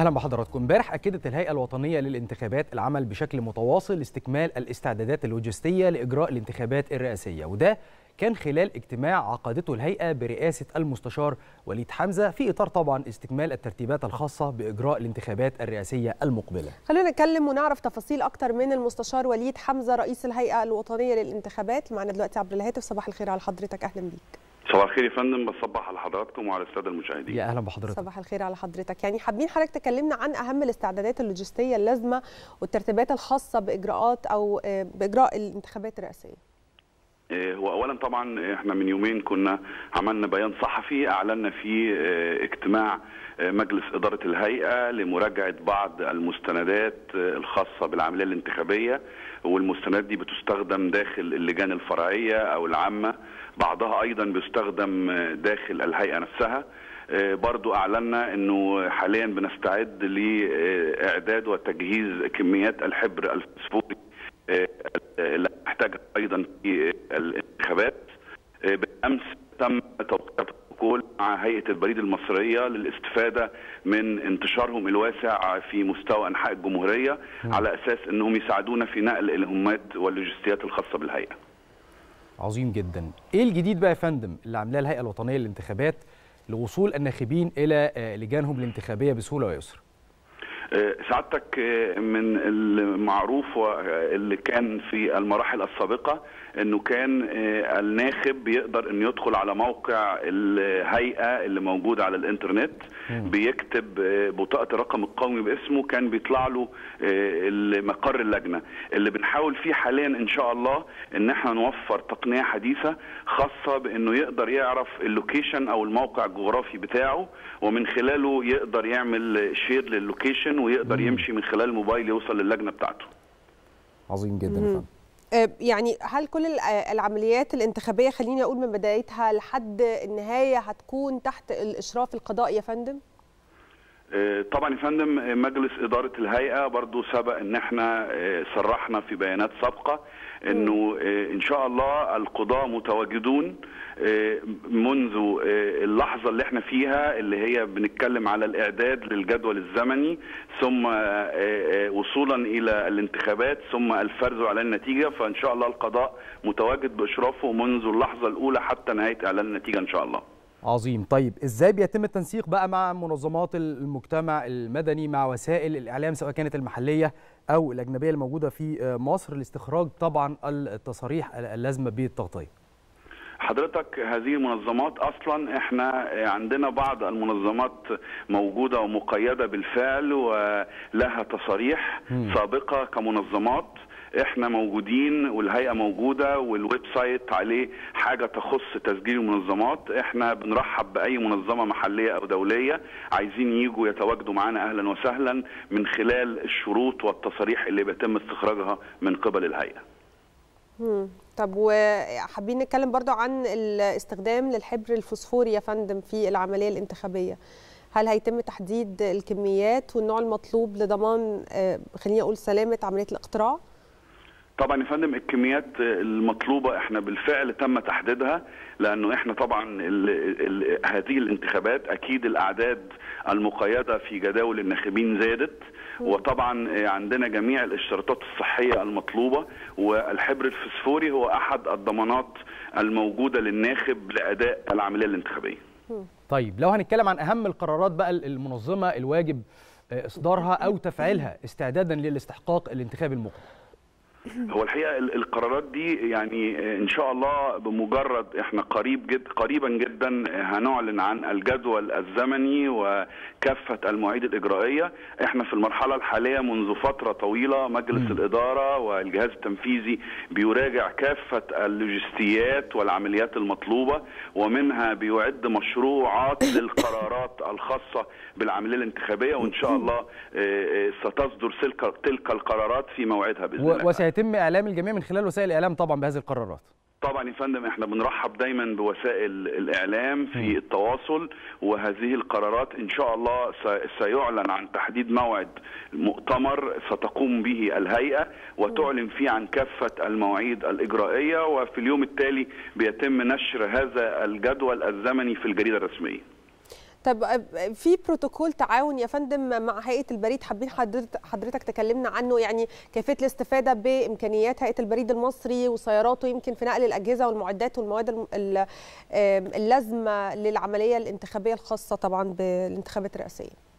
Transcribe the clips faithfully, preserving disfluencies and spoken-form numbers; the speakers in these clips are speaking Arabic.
اهلا بحضراتكم. امبارح اكدت الهيئه الوطنيه للانتخابات العمل بشكل متواصل لاستكمال الاستعدادات اللوجستيه لاجراء الانتخابات الرئاسيه، وده كان خلال اجتماع عقدته الهيئه برئاسه المستشار وليد حمزه في اطار طبعا استكمال الترتيبات الخاصه باجراء الانتخابات الرئاسيه المقبله. خلينا نتكلم ونعرف تفاصيل اكتر من المستشار وليد حمزه رئيس الهيئه الوطنيه للانتخابات. معنا دلوقتي عبر الهاتف. صباح الخير على حضرتك، اهلا بيك. صباح الخير يا فندم، بصبح على حضراتكم وعلى الساده المشاهدين. يا اهلا بحضرتك. صباح الخير على حضرتك. يعني حابين حضرتك تكلمنا عن اهم الاستعدادات اللوجستيه اللازمه والترتيبات الخاصه باجراءات او باجراء الانتخابات الرئاسيه. هو اولا طبعا احنا من يومين كنا عملنا بيان صحفي اعلنا فيه اجتماع مجلس اداره الهيئه لمراجعه بعض المستندات الخاصه بالعمليه الانتخابيه، والمستندات دي بتستخدم داخل اللجان الفرعيه او العامه، بعضها ايضا بيستخدم داخل الهيئه نفسها. برضو اعلنا انه حاليا بنستعد لاعداد وتجهيز كميات الحبر الفسفوري اللي هنحتاجها ايضا في الانتخابات. بالامس تم توقيع بروتوكول مع هيئه البريد المصريه للاستفاده من انتشارهم الواسع في مستوى انحاء الجمهوريه على اساس انهم يساعدونا في نقل الهمات واللوجستيات الخاصه بالهيئه. عظيم جدا. ايه الجديد بقى يا فندم اللي عاملاه الهيئه الوطنيه للانتخابات لوصول الناخبين الى لجانهم الانتخابيه بسهوله ويسر؟ سعادتك من المعروف واللي كان في المراحل السابقة انه كان الناخب بيقدر انه يدخل على موقع الهيئة اللي موجود على الانترنت، بيكتب بطاقة الرقم القومي باسمه، كان بيطلع له مقر اللجنة. اللي بنحاول فيه حاليا ان شاء الله ان احنا نوفر تقنية حديثة خاصة بانه يقدر يعرف اللوكيشن او الموقع الجغرافي بتاعه، ومن خلاله يقدر يعمل شير لللوكيشن ويقدر يمشي من خلال الموبايل يوصل للجنة بتاعته. عظيم جدا فهم. يعني هل كل العمليات الانتخابية خليني أقول من بدايتها لحد النهاية هتكون تحت الإشراف القضائي يا فندم؟ طبعا يا فندم مجلس إدارة الهيئة برضو سبق ان احنا صرحنا في بيانات سابقة انه ان شاء الله القضاء متواجدون منذ اللحظة اللي احنا فيها، اللي هي بنتكلم على الاعداد للجدول الزمني ثم وصولا الى الانتخابات ثم الفرز على النتيجة. فان شاء الله القضاء متواجد باشرافه منذ اللحظة الاولى حتى نهاية اعلان النتيجة ان شاء الله. عظيم. طيب ازاي بيتم التنسيق بقى مع منظمات المجتمع المدني، مع وسائل الاعلام سواء كانت المحليه او الاجنبيه الموجوده في مصر، لاستخراج طبعا التصاريح اللازمه بالتغطيه؟ حضرتك هذه المنظمات اصلا احنا عندنا بعض المنظمات موجوده ومقيده بالفعل ولها تصاريح م. سابقه كمنظمات. احنا موجودين والهيئه موجوده والويب سايت عليه حاجه تخص تسجيل المنظمات. احنا بنرحب باي منظمه محليه او دوليه عايزين يجوا يتواجدوا معانا، اهلا وسهلا، من خلال الشروط والتصاريح اللي بيتم استخراجها من قبل الهيئه. امم طب وحابين نتكلم برضو عن الاستخدام للحبر الفوسفوري يا فندم في العمليه الانتخابيه. هل هيتم تحديد الكميات والنوع المطلوب لضمان خليني اقول سلامه عمليه الاقتراع؟ طبعا يا فندم الكميات المطلوبه احنا بالفعل تم تحديدها، لانه احنا طبعا ال ال هذه الانتخابات اكيد الاعداد المقيده في جداول الناخبين زادت، وطبعا عندنا جميع الاشتراطات الصحيه المطلوبه، والحبر الفسفوري هو احد الضمانات الموجوده للناخب لاداء العمليه الانتخابيه. طيب لو هنتكلم عن اهم القرارات بقى المنظمه الواجب اصدارها او تفعيلها استعدادا للاستحقاق الانتخابي المقبل. هو الحقيقه القرارات دي يعني ان شاء الله بمجرد احنا قريب جد قريبا جدا هنعلن عن الجدول الزمني وكافه المواعيد الاجرائيه. احنا في المرحله الحاليه منذ فتره طويله مجلس الاداره والجهاز التنفيذي بيراجع كافه اللوجستيات والعمليات المطلوبه، ومنها بيعد مشروعات للقرارات الخاصه بالعمليه الانتخابيه، وان شاء الله ستصدر تلك القرارات في موعدها باذن الله. يتم إعلام الجميع من خلال وسائل الإعلام طبعا بهذه القرارات. طبعا يا فندم احنا بنرحب دايما بوسائل الإعلام في التواصل، وهذه القرارات ان شاء الله سيعلن عن تحديد موعد مؤتمر ستقوم به الهيئة وتعلن فيه عن كافة المواعيد الإجرائية، وفي اليوم التالي بيتم نشر هذا الجدول الزمني في الجريدة الرسمية. طب في بروتوكول تعاون يا فندم مع هيئة البريد، حابين حضرتك تكلمنا عنه، يعني كيفية الاستفادة بإمكانيات هيئة البريد المصري وسياراته يمكن في نقل الأجهزة والمعدات والمواد اللازمة للعملية الانتخابية الخاصة طبعا بالانتخابات الرئاسية.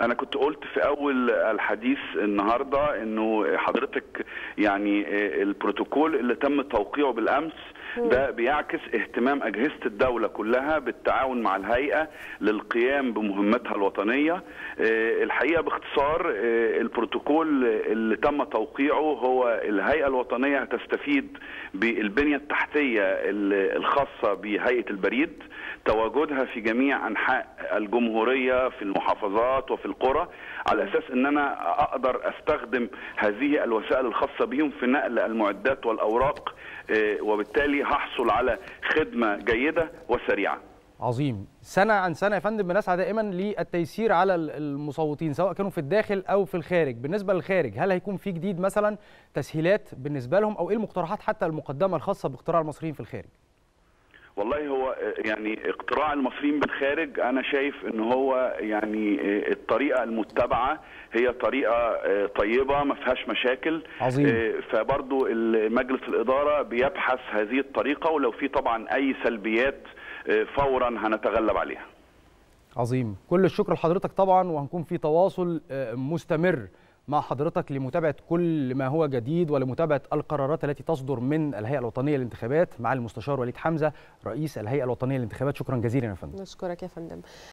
أنا كنت قلت في أول الحديث النهاردة إنه حضرتك يعني البروتوكول اللي تم توقيعه بالأمس ده بيعكس اهتمام أجهزة الدولة كلها بالتعاون مع الهيئة للقيام بمهمتها الوطنية. الحقيقة باختصار البروتوكول اللي تم توقيعه هو الهيئة الوطنية هتستفيد بالبنية التحتية الخاصة بهيئة البريد، تواجدها في جميع أنحاء الجمهورية في المحافظات وفي القرى، على أساس أن أنا أقدر أستخدم هذه الوسائل الخاصة بهم في نقل المعدات والأوراق، وبالتالي هحصل على خدمة جيدة وسريعة. عظيم. سنة عن سنة يا فندم بنسعى دائما للتيسير على المصوتين سواء كانوا في الداخل أو في الخارج. بالنسبة للخارج، هل هيكون في جديد مثلا تسهيلات بالنسبة لهم، أو إيه المقترحات حتى المقدمة الخاصة باقتراع المصريين في الخارج؟ والله هو يعني اقتراع المصريين بالخارج انا شايف ان هو يعني الطريقه المتبعه هي طريقه طيبه ما فيهاش مشاكل. عظيم. فبرضو مجلس الاداره بيبحث هذه الطريقه، ولو في طبعا اي سلبيات فورا هنتغلب عليها. عظيم. كل الشكر لحضرتك طبعا، وهنكون في تواصل مستمر مع حضرتك لمتابعة كل ما هو جديد ولمتابعة القرارات التي تصدر من الهيئة الوطنية للانتخابات مع المستشار وليد حمزة رئيس الهيئة الوطنية للانتخابات. شكرا جزيلا يا فندم. نشكرك يا فندم.